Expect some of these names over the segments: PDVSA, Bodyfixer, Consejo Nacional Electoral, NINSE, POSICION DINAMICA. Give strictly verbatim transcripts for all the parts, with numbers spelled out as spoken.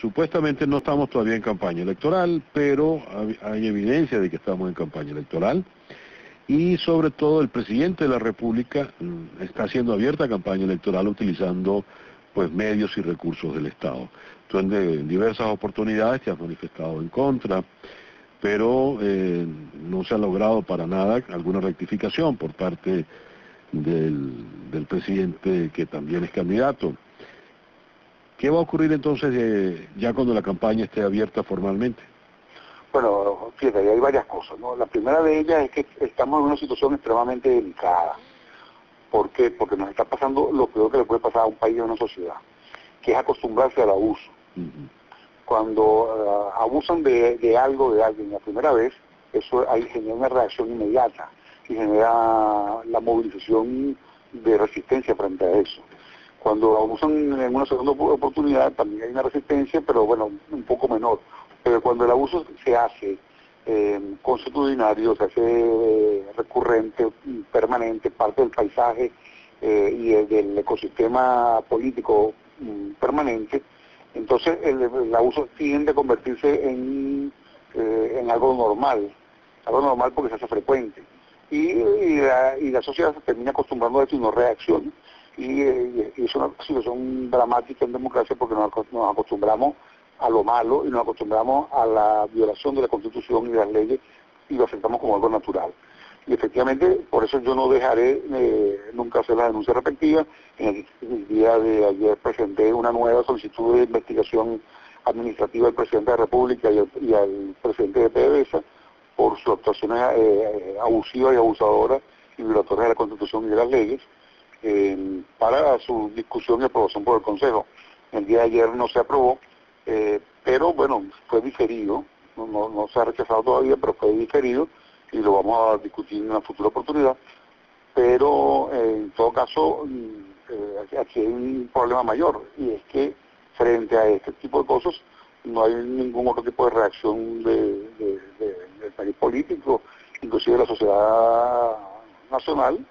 Supuestamente no estamos todavía en campaña electoral, pero hay evidencia de que estamos en campaña electoral y sobre todo el presidente de la República está haciendo abierta campaña electoral utilizando pues medios y recursos del Estado. Tú en diversas oportunidades te has manifestado en contra, pero eh, no se ha logrado para nada alguna rectificación por parte del, del presidente que también es candidato. ¿Qué va a ocurrir entonces eh, ya cuando la campaña esté abierta formalmente? Bueno, fíjate, hay varias cosas, ¿no? La primera de ellas es que estamos en una situación extremadamente delicada. ¿Por qué? Porque nos está pasando lo peor que le puede pasar a un país o a una sociedad, que es acostumbrarse al abuso. Uh-huh. Cuando uh, abusan de, de algo, de alguien, la primera vez, eso ahí genera una reacción inmediata y genera la movilización de resistencia frente a eso. Cuando abusan en una segunda oportunidad también hay una resistencia, pero bueno, un poco menor. Pero cuando el abuso se hace eh, consuetudinario, se hace eh, recurrente, permanente, parte del paisaje eh, y el, del ecosistema político mm, permanente, entonces el, el abuso tiende a convertirse en, eh, en algo normal, algo normal porque se hace frecuente. Y, y, la, y la sociedad se termina acostumbrando a esto y no reacciona. Y, y es una situación dramática en democracia porque nos, nos acostumbramos a lo malo y nos acostumbramos a la violación de la Constitución y de las leyes y lo aceptamos como algo natural. Y efectivamente, por eso yo no dejaré eh, nunca hacer las denuncias respectivas. En el, el día de ayer presenté una nueva solicitud de investigación administrativa al presidente de la República y al, y al presidente de P D V S A por sus actuaciones eh, abusivas y abusadoras y violatorias de la Constitución y de las leyes. Eh, para su discusión y aprobación por el Consejo. El día de ayer no se aprobó, eh, pero bueno, fue diferido, no, no, no se ha rechazado todavía, pero fue diferido y lo vamos a discutir en una futura oportunidad. Pero eh, en todo caso, eh, aquí hay un problema mayor y es que frente a este tipo de cosas no hay ningún otro tipo de reacción de, de, de, del país político, inclusive de la sociedad nacional,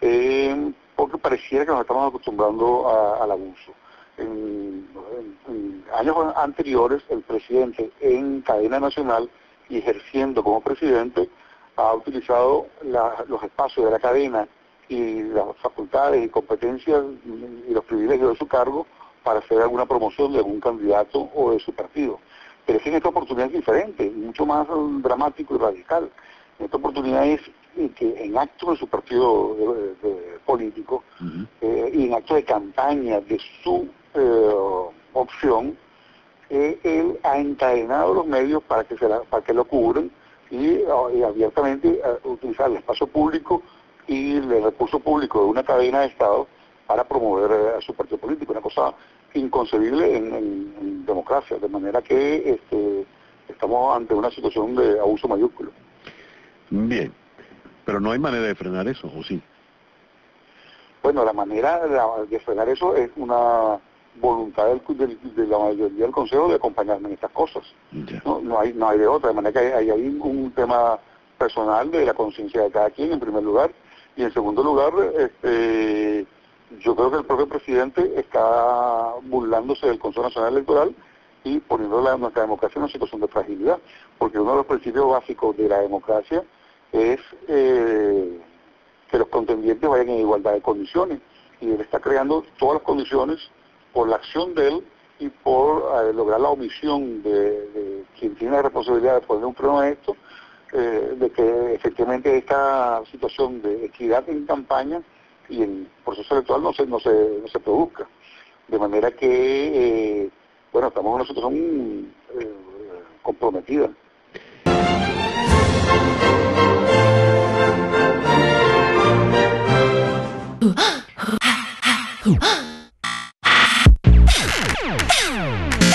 eh, porque pareciera que nos estamos acostumbrando a, al abuso. En, en, en años anteriores, el presidente en cadena nacional y ejerciendo como presidente, ha utilizado la, los espacios de la cadena y las facultades y competencias y los privilegios de su cargo para hacer alguna promoción de algún candidato o de su partido. Pero es que en esta oportunidad es diferente, mucho más dramático y radical. En esta oportunidad es que en actos de su partido de, de político uh-huh. eh, y en actos de campaña de su eh, opción, eh, él ha encadenado los medios para que, se la, para que lo cubren y, y abiertamente uh, utilizar el espacio público y el recurso público de una cadena de Estado para promover a su partido político, una cosa inconcebible en, en, en democracia, de manera que este, estamos ante una situación de abuso mayúsculo. Bien. Pero no hay manera de frenar eso, ¿o sí? Bueno, la manera de frenar eso es una voluntad del, del, de la mayoría del Consejo de acompañarme en estas cosas. Yeah. No, no, hay, no hay de otra, de manera que hay, hay un tema personal de la conciencia de cada quien, en primer lugar. Y en segundo lugar, este, yo creo que el propio presidente está burlándose del Consejo Nacional Electoral y poniendo la, nuestra democracia en una situación de fragilidad. Porque uno de los principios básicos de la democracia es eh, que los contendientes vayan en igualdad de condiciones y él está creando todas las condiciones por la acción de él y por eh, lograr la omisión de, de quien tiene la responsabilidad de poner un freno a esto, eh, de que efectivamente esta situación de equidad en campaña y en proceso electoral no se, no se, no se produzca. De manera que, eh, bueno, estamos en una situación eh, comprometida. Ooh.